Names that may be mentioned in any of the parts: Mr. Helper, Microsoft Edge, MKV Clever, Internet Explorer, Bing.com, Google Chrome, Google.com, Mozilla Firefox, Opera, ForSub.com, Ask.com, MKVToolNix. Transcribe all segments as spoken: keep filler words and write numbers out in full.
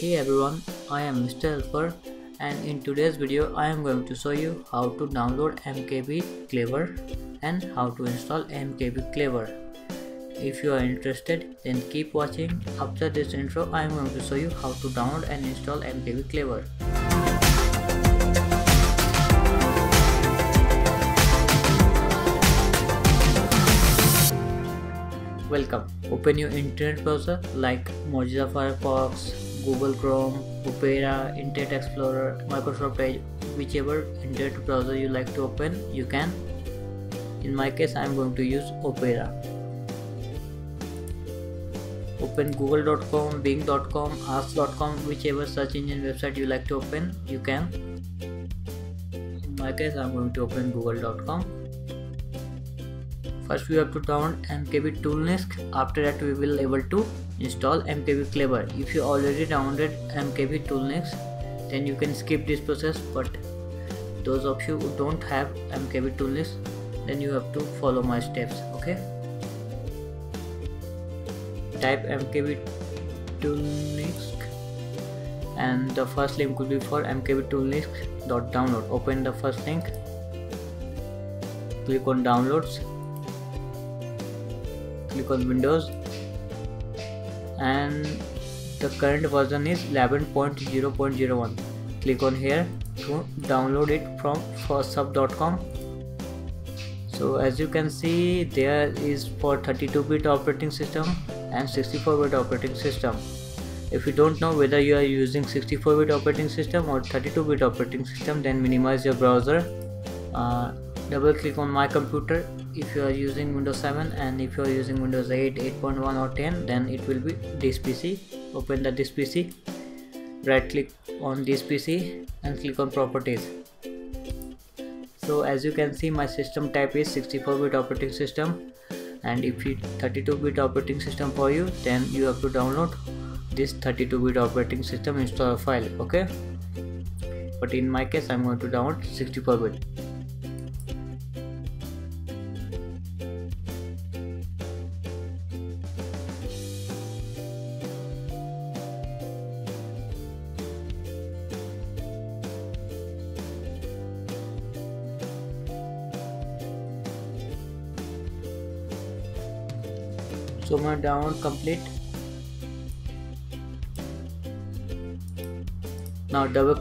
Hey everyone, I am Mister Helper, and in today's video I am going to show you how to download M K V Clever and how to install M K V Clever. If you are interested, then keep watching. After this intro, I am going to show you how to download and install M K V Clever. Welcome. Open your internet browser like Mozilla Firefox, Google Chrome, Opera, Internet Explorer, Microsoft Edge, whichever internet browser you like to open, you can. In my case, I am going to use Opera. Open Google dot com, Bing dot com, Ask dot com, whichever search engine website you like to open, you can. In my case, I am going to open Google dot com. First we have to download M K V ToolNix. After that we will able to install M K V Clever. If you already downloaded M K V ToolNix, then you can skip this process, but those of you who don't have M K V ToolNix, then you have to follow my steps, okay? Type M K V ToolNix and the first link will be for M K V ToolNix dot download. Open the first link, click on downloads, click on Windows, and the current version is eleven point zero point zero one. Click on here to download it from ForSub dot com. So as you can see, there is for thirty-two bit operating system and sixty-four bit operating system. If you don't know whether you are using sixty-four bit operating system or thirty-two bit operating system, then minimize your browser. Uh, double click on My Computer if you are using Windows seven, and if you are using Windows eight, eight point one or ten, then it will be this P C. Open the this P C, right click on this P C and click on properties. So as you can see, my system type is sixty-four bit operating system, and if you thirty-two bit operating system for you, then you have to download this thirty-two bit operating system installer file, okay? But in my case, I'm going to download sixty-four bit. So my download complete. Now double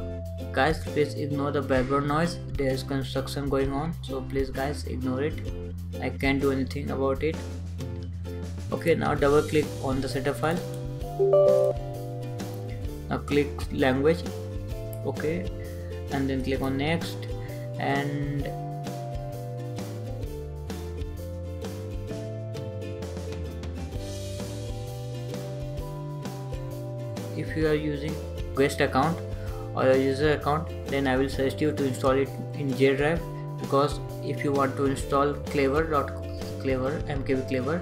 guys, please ignore the background noise. There is construction going on, so please guys ignore it. I can't do anything about it. Okay, now double click on the setup file. Now click language. Okay, and then click on next, and if you are using guest account or a user account, then I will suggest you to install it in J drive, because if you want to install clever dot clever M K V Clever,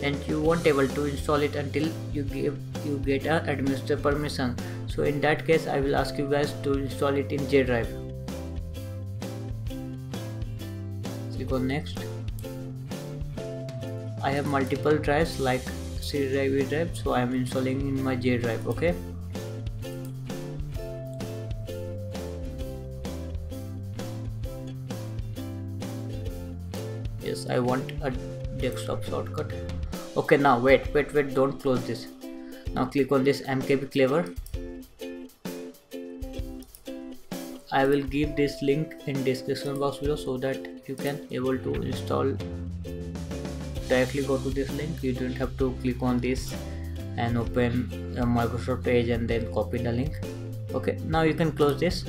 then you won't able to install it until you give you get a administrator permission. So in that case, I will ask you guys to install it in J drive. Click on next. I have multiple drives like C drive, V drive, so I am installing in my J drive, okay? Yes, I want a desktop shortcut. Okay, now wait, wait, wait, don't close this. Now click on this M K V Clever. I will give this link in description box below so that you can able to install. Directly go to this link, you don't have to click on this and open uh, Microsoft Edge and then copy the link. Okay, now you can close this.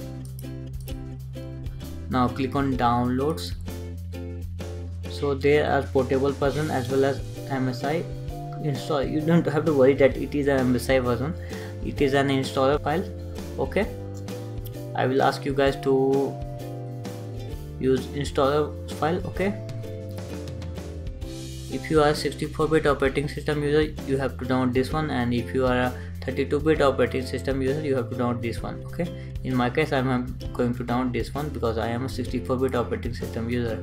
Now click on downloads. So there are portable version as well as M S I install. You don't have to worry that it is an M S I version, it is an installer file, okay? I will ask you guys to use installer file, okay? If you are a sixty-four bit operating system user, you have to download this one, and if you are a thirty-two bit operating system user, you have to download this one, okay? In my case, I am going to download this one because I am a sixty-four bit operating system user.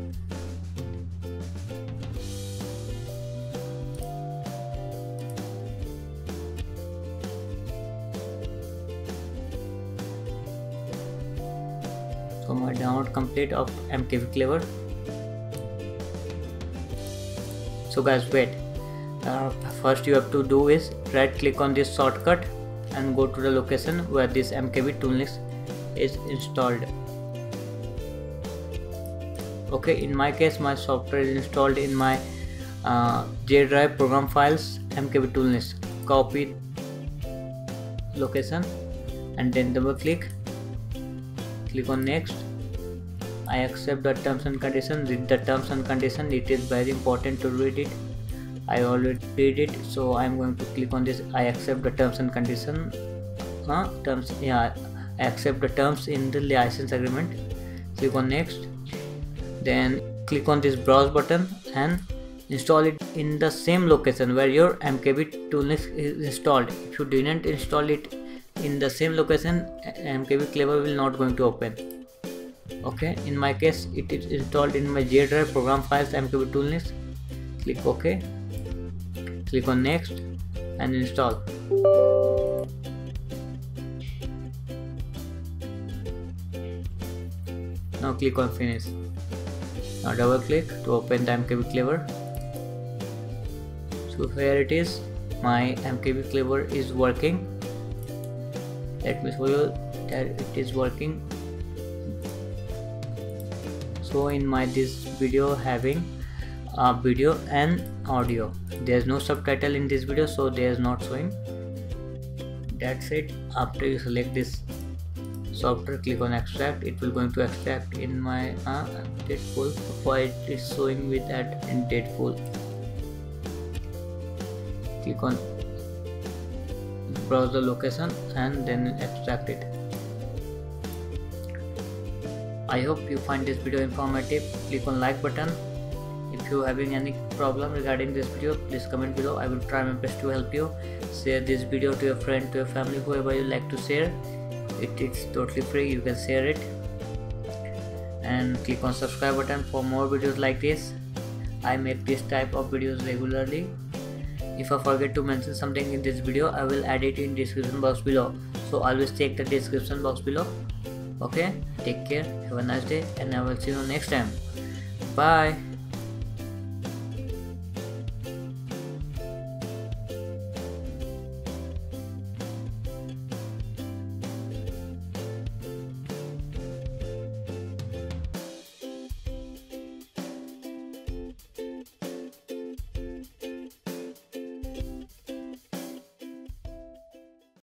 From a download complete of M K V Clever. So guys, wait. Uh, first you have to do is right click on this shortcut and go to the location where this M K V ToolNix is installed. Okay, in my case my software is installed in my uh, J drive program files M K V ToolNix. Copy location and then double click. Click on next. I accept the terms and conditions. Read the terms and conditions. It is very important to read it. I already read it, so I am going to click on this. I accept the terms and conditions. Huh? Terms. Yeah. I accept the terms in the license agreement. Click on next. Then click on this browse button and install it in the same location where your M K V ToolNix is installed. If you didn't install it in the same location, M K V Clever will not going to open. Okay, in my case it is installed in my J drive program files M K V ToolNix. Click OK, click on next and install. Now click on finish. Now double click to open the M K V Clever. So here it is, my M K V Clever is working. Let me show you that it is working. So in my this video having a video and audio. There is no subtitle in this video, so there is not showing. That's it. After you select this software, click on extract. It will going to extract in my uh, Dateful. Why it is showing with that in Dateful? Click on browse the location and then extract it. I hope you find this video informative. Click on like button. If you are having any problem regarding this video, please comment below. I will try my best to help you. Share this video to your friend, to your family, whoever you like to share. It is totally free, you can share it. And click on subscribe button for more videos like this. I make this type of videos regularly. If I forget to mention something in this video, I will add it in description box below. So always check the description box below. Okay, take care, have a nice day, and I will see you next time. Bye.